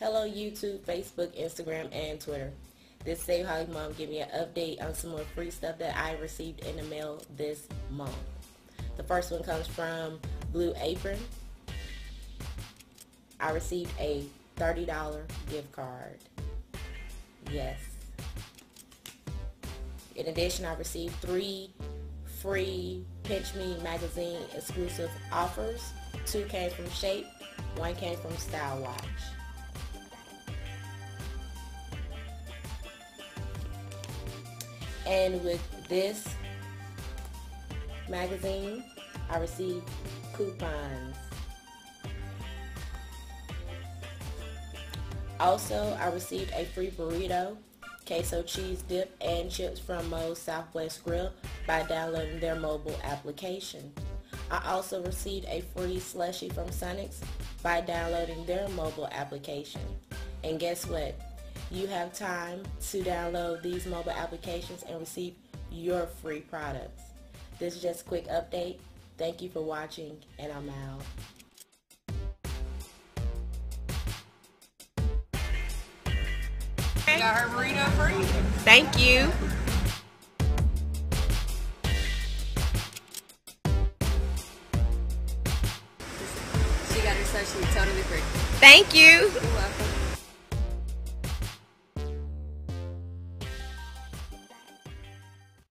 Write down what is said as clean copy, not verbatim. Hello YouTube, Facebook, Instagram, and Twitter. This Sav-a-Holic Mom gave me an update on some more free stuff that I received in the mail this month. The first one comes from Blue Apron. I received a $30 gift card. Yes. In addition, I received 3 free Pinch Me magazine exclusive offers. 2 came from Shape, 1 came from Style Watch. And with this magazine, I received coupons. Also, I received a free burrito, queso cheese dip, and chips from Moe's Southwest Grill by downloading their mobile application. I also received a free slushie from Sonic by downloading their mobile application. And guess what? You have time to download these mobile applications and receive your free products. This is just a quick update. Thank you for watching, and I'm out. You got her burrito free. Thank you. She got her session totally free. Thank you. You're welcome.